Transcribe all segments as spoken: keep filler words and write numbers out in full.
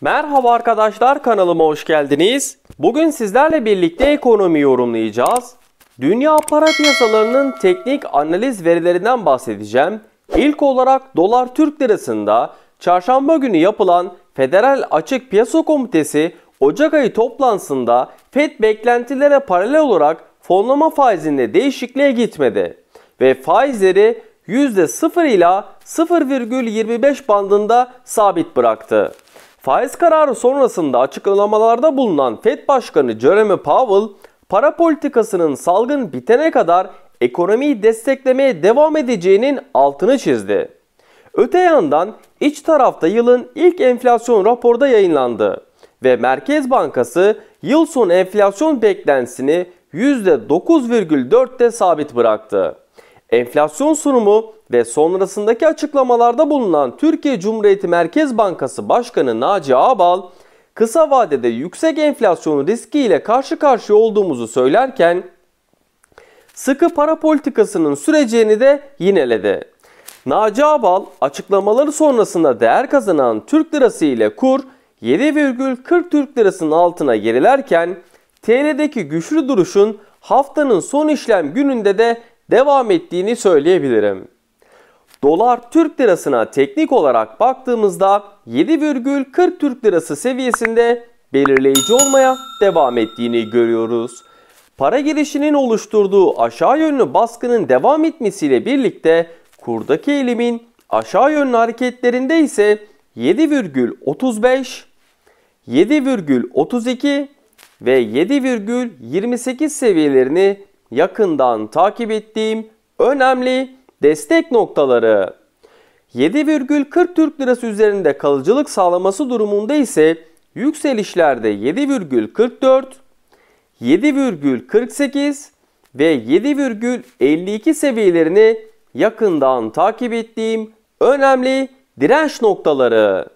Merhaba arkadaşlar, kanalıma hoş geldiniz. Bugün sizlerle birlikte ekonomi yorumlayacağız. Dünya para piyasalarının teknik analiz verilerinden bahsedeceğim. İlk olarak dolar Türk lirasında çarşamba günü yapılan Federal Açık Piyasa Komitesi Ocak ayı toplantısında Fed beklentilere paralel olarak fonlama faizinde değişikliğe gitmedi ve faizleri yüzde sıfır ile sıfır virgül yirmi beş bandında sabit bıraktı. Faiz kararı sonrasında açıklamalarda bulunan Fed Başkanı Jerome Powell, para politikasının salgın bitene kadar ekonomiyi desteklemeye devam edeceğinin altını çizdi. Öte yandan iç tarafta yılın ilk enflasyon raporu da yayınlandı ve Merkez Bankası yıl sonu enflasyon beklentisini yüzde dokuz virgül dörtte sabit bıraktı. Enflasyon sunumu ve sonrasındaki açıklamalarda bulunan Türkiye Cumhuriyeti Merkez Bankası Başkanı Naci Ağbal, kısa vadede yüksek enflasyon riskiyle karşı karşıya olduğumuzu söylerken sıkı para politikasının süreceğini de yineledi. Naci Ağbal açıklamaları sonrasında değer kazanan Türk lirası ile kur yedi virgül kırk Türk lirasının altına gerilerken T L'deki güçlü duruşun haftanın son işlem gününde de devam ettiğini söyleyebilirim. Dolar Türk lirasına teknik olarak baktığımızda yedi virgül kırk Türk lirası seviyesinde belirleyici olmaya devam ettiğini görüyoruz. Para girişinin oluşturduğu aşağı yönlü baskının devam etmesiyle birlikte kurdaki eğilimin aşağı yönlü hareketlerinde ise yedi virgül otuz beş, yedi virgül otuz iki ve yedi virgül yirmi sekiz seviyelerini yakından takip ettiğim önemli destek noktaları. yedi virgül kırk Türk lirası üzerinde kalıcılık sağlaması durumunda ise yükselişlerde yedi virgül kırk dört, yedi virgül kırk sekiz ve yedi virgül elli iki seviyelerini yakından takip ettiğim önemli direnç noktaları.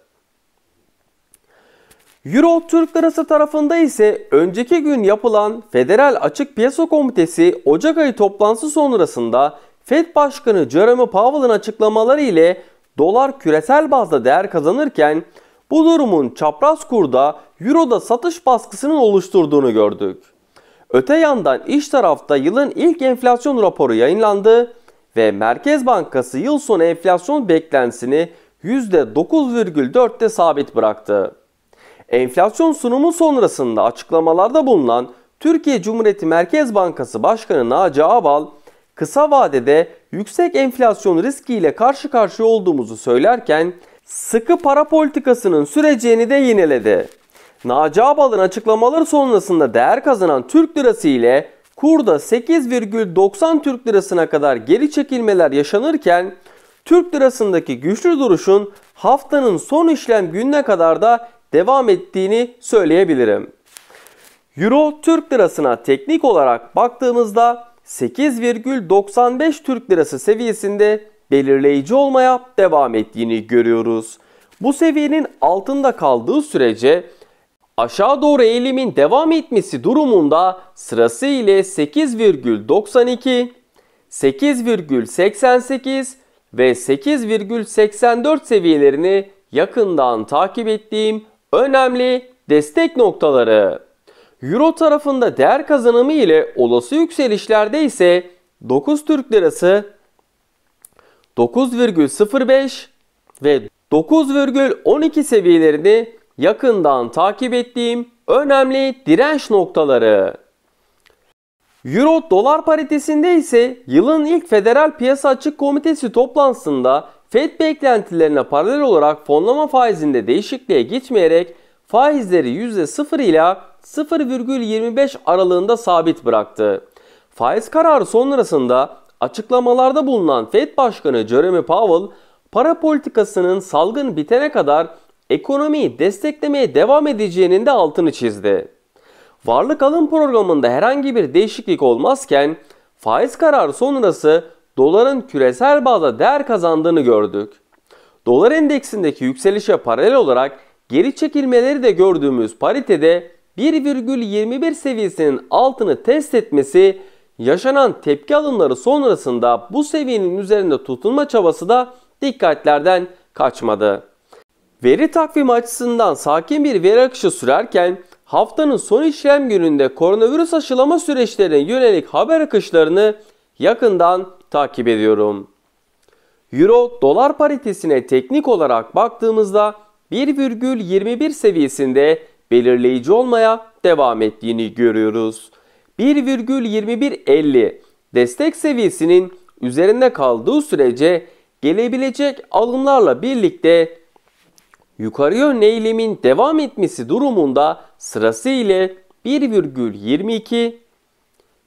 Euro Türk lirası tarafında ise önceki gün yapılan Federal Açık Piyasa Komitesi Ocak ayı toplantısı sonrasında Fed Başkanı Jerome Powell'ın açıklamaları ile dolar küresel bazda değer kazanırken bu durumun çapraz kurda Euro'da satış baskısının oluşturduğunu gördük. Öte yandan iç tarafta yılın ilk enflasyon raporu yayınlandı ve Merkez Bankası yıl sonu enflasyon beklentisini yüzde dokuz virgül dörtte sabit bıraktı. Enflasyon sunumu sonrasında açıklamalarda bulunan Türkiye Cumhuriyeti Merkez Bankası Başkanı Naci Ağbal, kısa vadede yüksek enflasyon riskiyle karşı karşıya olduğumuzu söylerken sıkı para politikasının süreceğini de yineledi. Naci Ağbal'ın açıklamaları sonrasında değer kazanan Türk lirası ile kurda sekiz virgül doksan Türk lirasına kadar geri çekilmeler yaşanırken Türk lirasındaki güçlü duruşun haftanın son işlem gününe kadar da devam ettiğini söyleyebilirim. Euro Türk lirasına teknik olarak baktığımızda sekiz virgül doksan beş Türk lirası seviyesinde belirleyici olmaya devam ettiğini görüyoruz. Bu seviyenin altında kaldığı sürece aşağı doğru eğilimin devam etmesi durumunda sırası ile sekiz virgül doksan iki, sekiz virgül seksen sekiz ve sekiz virgül seksen dört seviyelerini yakından takip ettiğim önemli destek noktaları. Euro tarafında değer kazanımı ile olası yükselişlerde ise dokuz Türk lirası, dokuz virgül sıfır beş ve dokuz virgül on iki seviyelerini yakından takip ettiğim önemli direnç noktaları. Euro dolar paritesinde ise yılın ilk Federal Piyasa Açık Komitesi toplantısında Fed beklentilerine paralel olarak fonlama faizinde değişikliğe gitmeyerek faizleri yüzde sıfır ile sıfır virgül yirmi beş aralığında sabit bıraktı. Faiz kararı sonrasında açıklamalarda bulunan Fed Başkanı Jerome Powell, para politikasının salgın bitene kadar ekonomiyi desteklemeye devam edeceğinin de altını çizdi. Varlık alım programında herhangi bir değişiklik olmazken faiz kararı sonrası doların küresel bazda değer kazandığını gördük. Dolar endeksindeki yükselişe paralel olarak geri çekilmeleri de gördüğümüz paritede bir virgül yirmi bir seviyesinin altını test etmesi, yaşanan tepki alımları sonrasında bu seviyenin üzerinde tutunma çabası da dikkatlerden kaçmadı. Veri takvimi açısından sakin bir veri akışı sürerken haftanın son işlem gününde koronavirüs aşılama süreçlerine yönelik haber akışlarını yakından takip ediyorum. Euro dolar paritesine teknik olarak baktığımızda bir virgül yirmi bir seviyesinde belirleyici olmaya devam ettiğini görüyoruz. bir virgül yirmi bir elli destek seviyesinin üzerinde kaldığı sürece gelebilecek alımlarla birlikte yukarı yönlü eğilimin devam etmesi durumunda sırası ile bir virgül yirmi iki,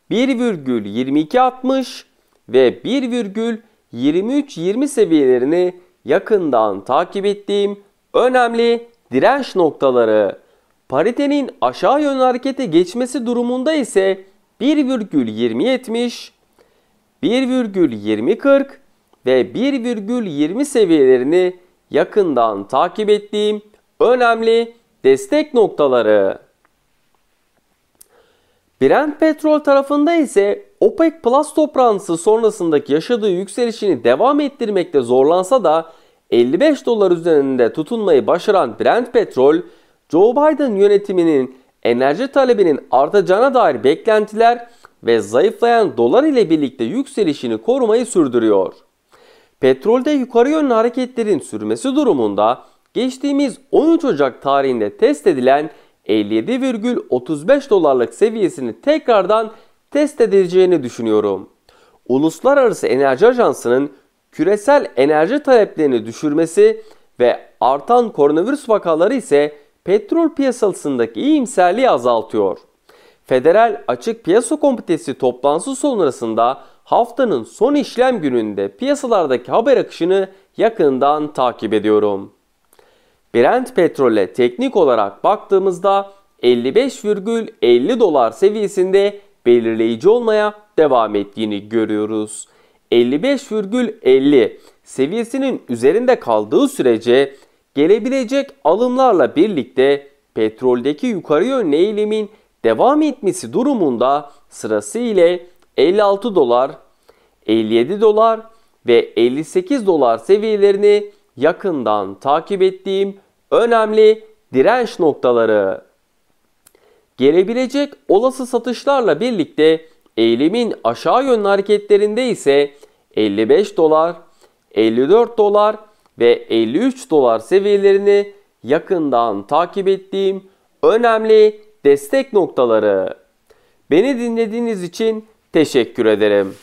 bir virgül yirmi iki altmış ve bir virgül yirmi üç yirmi seviyelerini yakından takip ettiğim önemli direnç noktaları. Paritenin aşağı yönlü harekete geçmesi durumunda ise bir virgül yirmi yetmiş, bir virgül yirmi kırk ve bir virgül yirmi seviyelerini yakından takip ettiğim önemli destek noktaları. Brent petrol tarafında ise OPEC Plus toplantısı sonrasındaki yaşadığı yükselişini devam ettirmekte zorlansa da elli beş dolar üzerinde tutunmayı başaran Brent petrol, Joe Biden yönetiminin enerji talebinin artacağına dair beklentiler ve zayıflayan dolar ile birlikte yükselişini korumayı sürdürüyor. Petrolde yukarı yönlü hareketlerin sürmesi durumunda geçtiğimiz on üç Ocak tarihinde test edilen elli yedi virgül otuz beş dolarlık seviyesini tekrardan test edileceğini düşünüyorum. Uluslararası Enerji Ajansı'nın küresel enerji taleplerini düşürmesi ve artan koronavirüs vakaları ise petrol piyasasındaki iyimserliği azaltıyor. Federal Açık Piyasa Komitesi toplantısı sonrasında haftanın son işlem gününde piyasalardaki haber akışını yakından takip ediyorum. Brent petrole teknik olarak baktığımızda elli beş virgül elli dolar seviyesinde belirleyici olmaya devam ettiğini görüyoruz. elli beş virgül elli seviyesinin üzerinde kaldığı sürece gelebilecek alımlarla birlikte petroldeki yukarı yönlü eğilimin devam etmesi durumunda sırası ile elli altı dolar, elli yedi dolar ve elli sekiz dolar seviyelerini yakından takip ettiğim önemli direnç noktaları. Gelebilecek olası satışlarla birlikte eğilimin aşağı yönlü hareketlerinde ise elli beş dolar, elli dört dolar ve elli üç dolar seviyelerini yakından takip ettiğim önemli destek noktaları. Beni dinlediğiniz için teşekkür ederim.